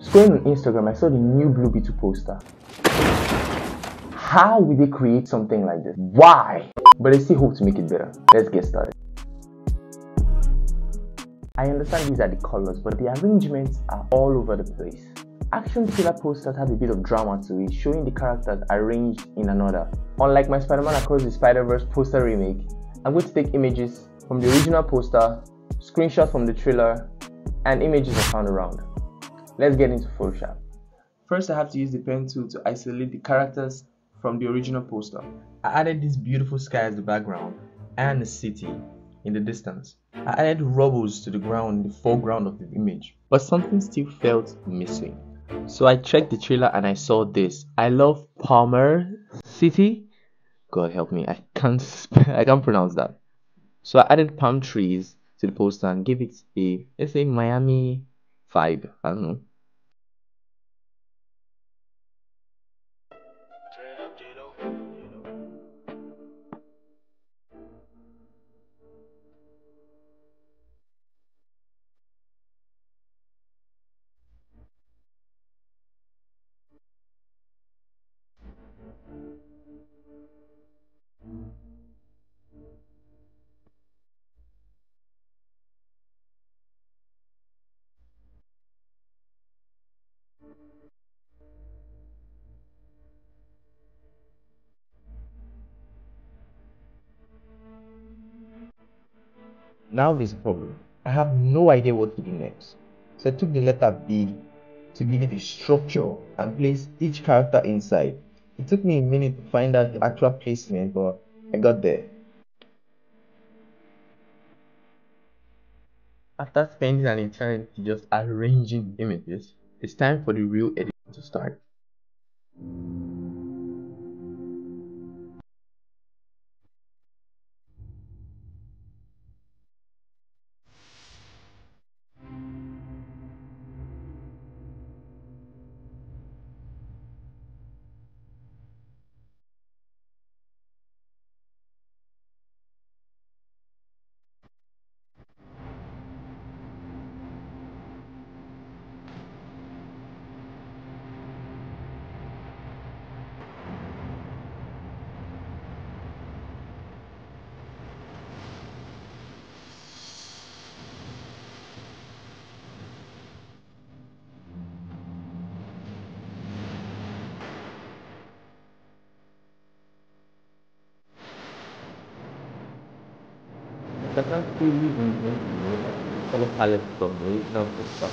Scrolling on Instagram, I saw the new Blue Beetle poster. How will they create something like this? Why? But I still hope to make it better. Let's get started. I understand these are the colors, but the arrangements are all over the place. Action thriller posters have a bit of drama to it, showing the characters arranged in an order. Unlike my Spider-Man Across the Spider-Verse poster remake, I'm going to take images from the original poster, screenshots from the trailer, and images I found around. Let's get into Photoshop. First, I have to use the pen tool to isolate the characters from the original poster. I added this beautiful sky as the background and the city in the distance. I added rubbles to the ground in the foreground of the image, but something still felt missing. So I checked the trailer and I saw this. I love Palmer City. God help me, I can't pronounce that. So I added palm trees to the poster and gave it a, let's say, Miami vibe. I don't know. Now there's a problem. I have no idea what to do next. So I took the letter B to give it a structure and place each character inside. It took me a minute to find out the actual placement, but I got there. After spending an eternity just arranging images, it's time for the real editing to start. Karena pilih ini kalau halus dong, jadi nampak tak.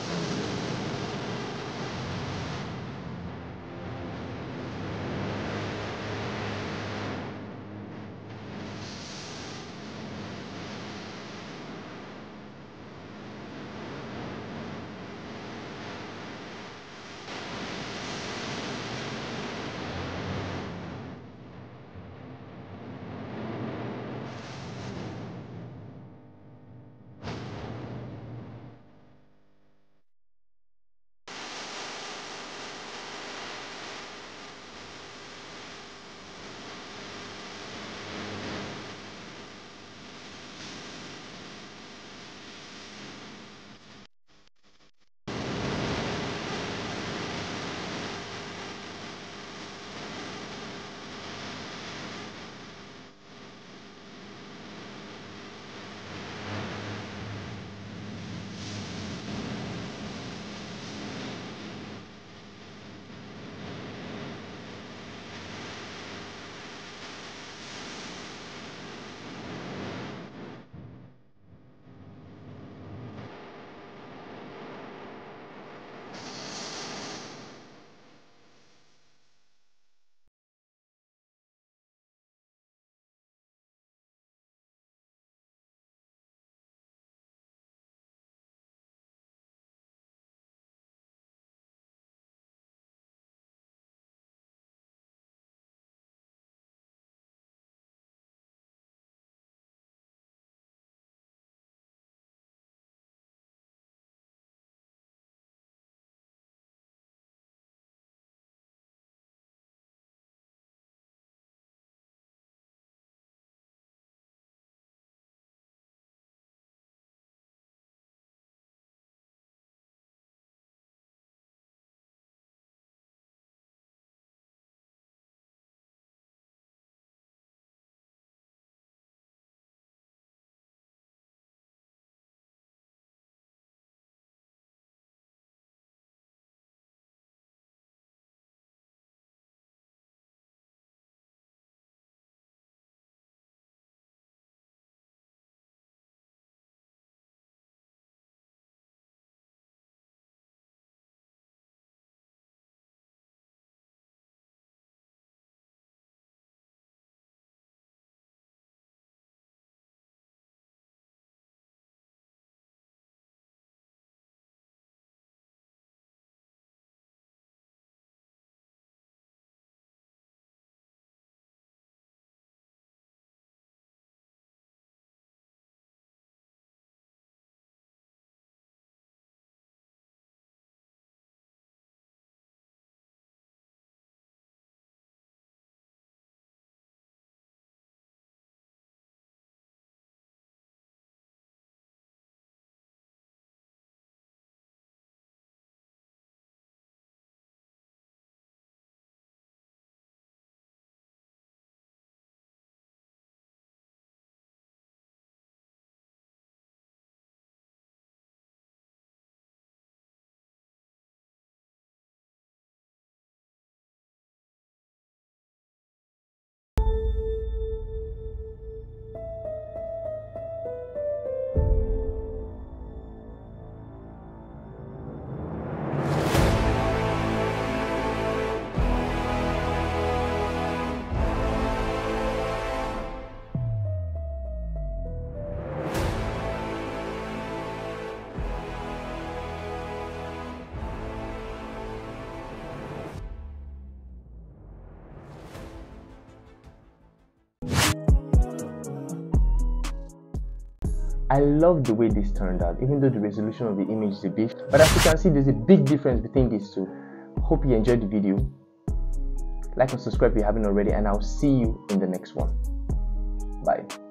I love the way this turned out, even though the resolution of the image is a bit, but as you can see, there's a big difference between these two. Hope you enjoyed the video. Like and subscribe if you haven't already, and I'll see you in the next one. Bye.